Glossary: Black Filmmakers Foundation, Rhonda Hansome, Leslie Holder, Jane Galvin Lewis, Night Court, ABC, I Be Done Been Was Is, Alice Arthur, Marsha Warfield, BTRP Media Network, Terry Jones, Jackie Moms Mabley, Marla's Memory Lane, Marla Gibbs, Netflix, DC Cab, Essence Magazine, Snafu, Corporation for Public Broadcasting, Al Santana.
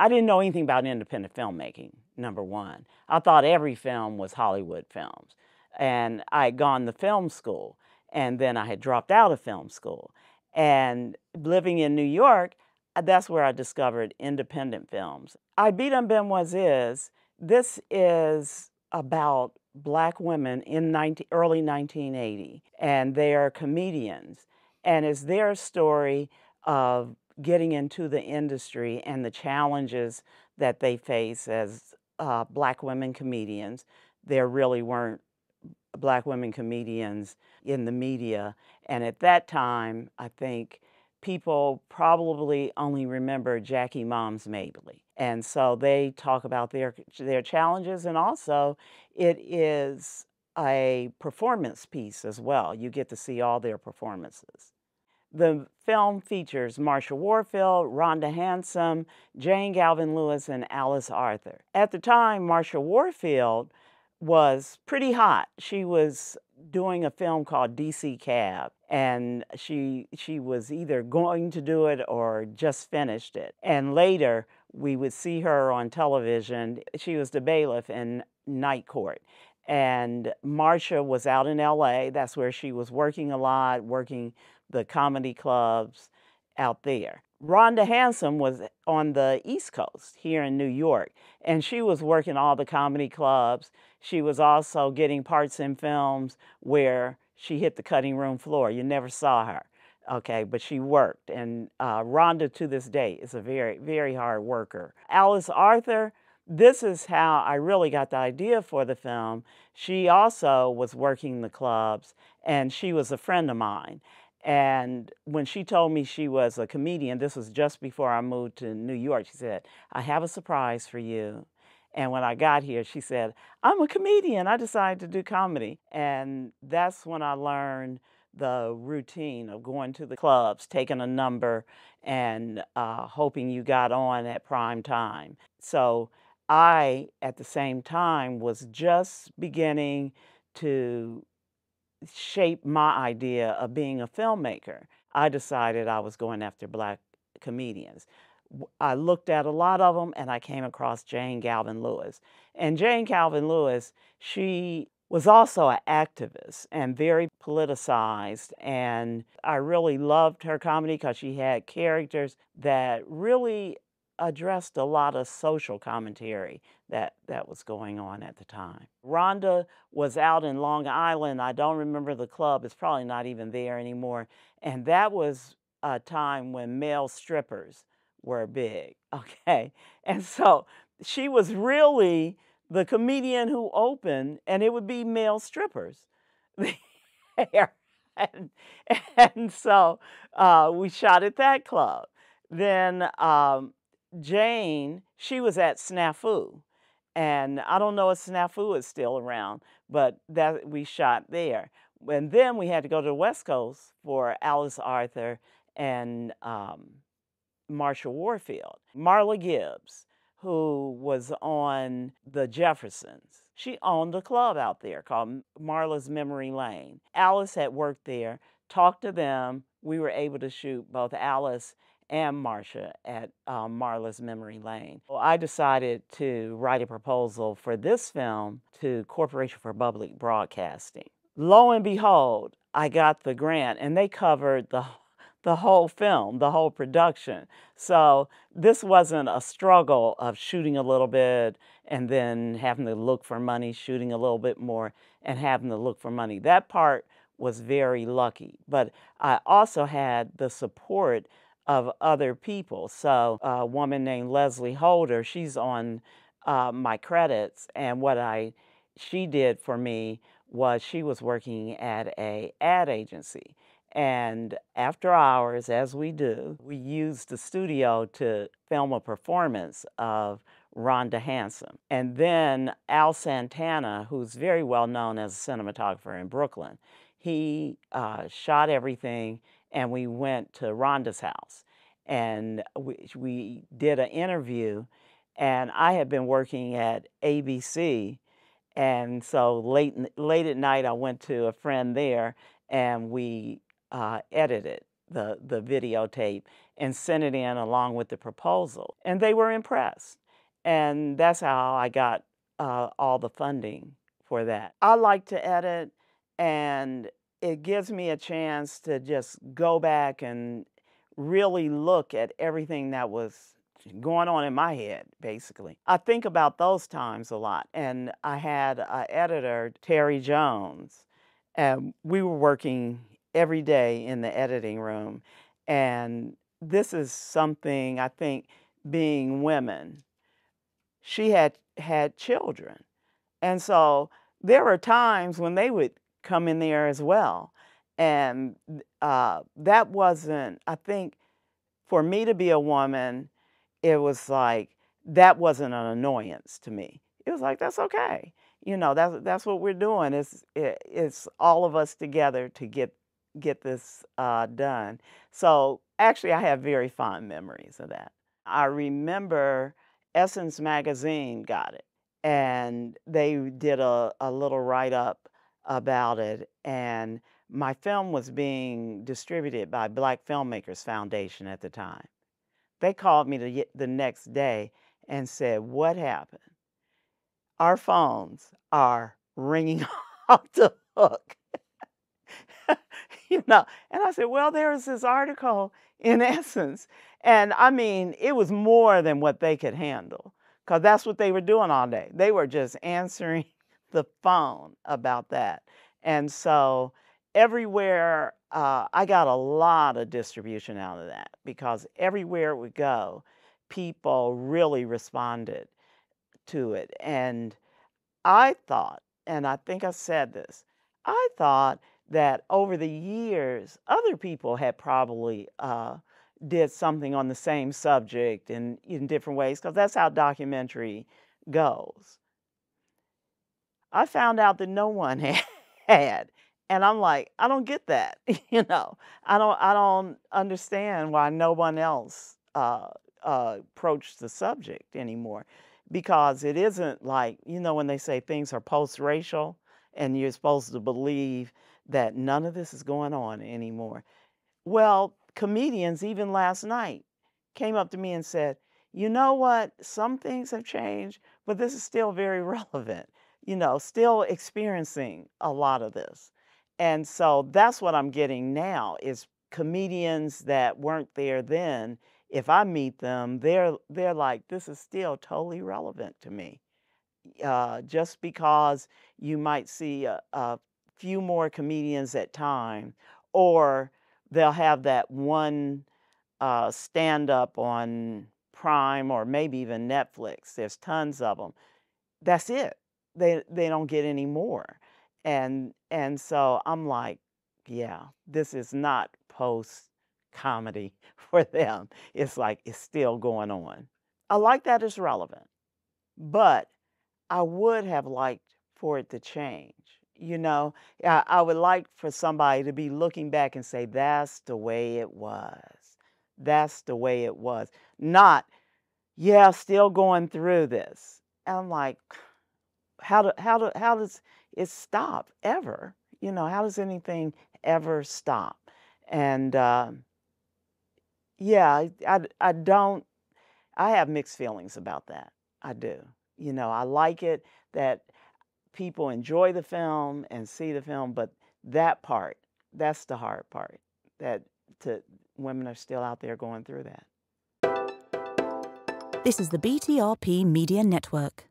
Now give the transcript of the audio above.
I didn't know anything about independent filmmaking, number one. I thought every film was Hollywood films. And I had gone to film school, and then I had dropped out of film school. And living in New York, that's where I discovered independent films. I Be Done Been Was Is, this is about Black women in early 1980, and they are comedians. And it's their story of getting into the industry and the challenges that they face as Black women comedians. There really weren't Black women comedians in the media. And at that time, I think people probably only remember Jackie Moms Mabley. And so they talk about their challenges, and also it is a performance piece as well. You get to see all their performances. The film features Marsha Warfield, Rhonda Hansome, Jane Galvin Lewis, and Alice Arthur. At the time, Marsha Warfield was pretty hot. She was doing a film called DC Cab, and she was either going to do it or just finished it. And later, we would see her on television. She was the bailiff in Night Court. And Marsha was out in LA. That's where she was working a lot, working the comedy clubs out there. Rhonda Hansome was on the East Coast here in New York, and she was working all the comedy clubs. She was also getting parts in films where she hit the cutting room floor. You never saw her, okay, but she worked. And Rhonda, to this day, is a very, very hard worker. Alice Arthur, this is how I really got the idea for the film. She also was working the clubs, and she was a friend of mine. And when she told me she was a comedian, this was just before I moved to New York, she said, "I have a surprise for you." And when I got here, she said, "I'm a comedian. I decided to do comedy." And that's when I learned the routine of going to the clubs, taking a number, and hoping you got on at prime time. So I, at the same time, was just beginning to shaped my idea of being a filmmaker. I decided I was going after Black comedians. I looked at a lot of them, and I came across Jane Galvin Lewis. And Jane Galvin Lewis, she was also an activist and very politicized, and I really loved her comedy because she had characters that really addressed a lot of social commentary that was going on at the time. Rhonda was out in Long Island. I don't remember the club. It's probably not even there anymore. And that was a time when male strippers were big, okay? And so she was really the comedian who opened, and it would be male strippers there. And so we shot at that club. Then, Jane, she was at Snafu, and I don't know if Snafu is still around, but that we shot there. And then we had to go to the West Coast for Alice Arthur and Marsha Warfield. Marla Gibbs, who was on the Jeffersons, she owned a club out there called Marla's Memory Lane. Alice had worked there, talked to them. We were able to shoot both Alice and Marsha at Marla's Memory Lane. Well, I decided to write a proposal for this film to Corporation for Public Broadcasting. Lo and behold, I got the grant, and they covered the whole film, the whole production. So this wasn't a struggle of shooting a little bit and then having to look for money, shooting a little bit more and having to look for money. That part was very lucky, but I also had the support of other people. So a woman named Leslie Holder, she's on my credits, and what she did for me was she was working at an ad agency. And after hours, as we do, we used the studio to film a performance of Rhonda Hansome. And then Al Santana, who's very well known as a cinematographer in Brooklyn, he shot everything, and we went to Rhonda's house, and we did an interview, and I had been working at ABC, and so late at night I went to a friend there, and we edited the videotape and sent it in along with the proposal. And they were impressed. And that's how I got all the funding for that. I like to edit, and it gives me a chance to just go back and really look at everything that was going on in my head, basically. I think about those times a lot, and I had an editor, Terry Jones, and we were working every day in the editing room. And this is something, I think, being women, she had children. And so there were times when they would come in there as well. And that wasn't, I think, for me to be a woman, it was like, that wasn't an annoyance to me. It was like, that's okay. You know, that's what we're doing. It's all of us together to get this done. So actually, I have very fond memories of that. I remember Essence Magazine got it, and they did a little write-up about it, and my film was being distributed by Black Filmmakers Foundation at the time. They called me the next day and said, "What happened? Our phones are ringing off the hook." You know, and I said, "Well, there was this article in Essence," and I mean, it was more than what they could handle, because that's what they were doing all day. They were just answering the phone about that. And so everywhere, I got a lot of distribution out of that, because everywhere it would go, people really responded to it. And I thought, and I think I said this, I thought that over the years, other people had probably did something on the same subject in different ways, because that's how documentary goes. I found out that no one had. And I'm like, I don't get that, you know. I don't understand why no one else approached the subject anymore, because it isn't like, you know, when they say things are post-racial and you're supposed to believe that none of this is going on anymore. Well, comedians, even last night, came up to me and said, you know what, some things have changed, but this is still very relevant, you know, still experiencing a lot of this. And so that's what I'm getting now, is comedians that weren't there then, if I meet them, they're like, this is still totally relevant to me. Just because you might see a few more comedians at time, or they'll have that one stand-up on Prime or maybe even Netflix. There's tons of them. That's it. They don't get any more. And so I'm like, yeah, this is not post-comedy for them. It's like, it's still going on. I like that it's relevant, but I would have liked for it to change. You know, I would like for somebody to be looking back and say, that's the way it was. That's the way it was. Not, yeah, still going through this. And I'm like, how does it stop ever? You know, how does anything ever stop? And yeah, I have mixed feelings about that. I do. You know, I like it that people enjoy the film and see the film, but that part, that's the hard part, that women are still out there going through that. This is the BTRP Media Network.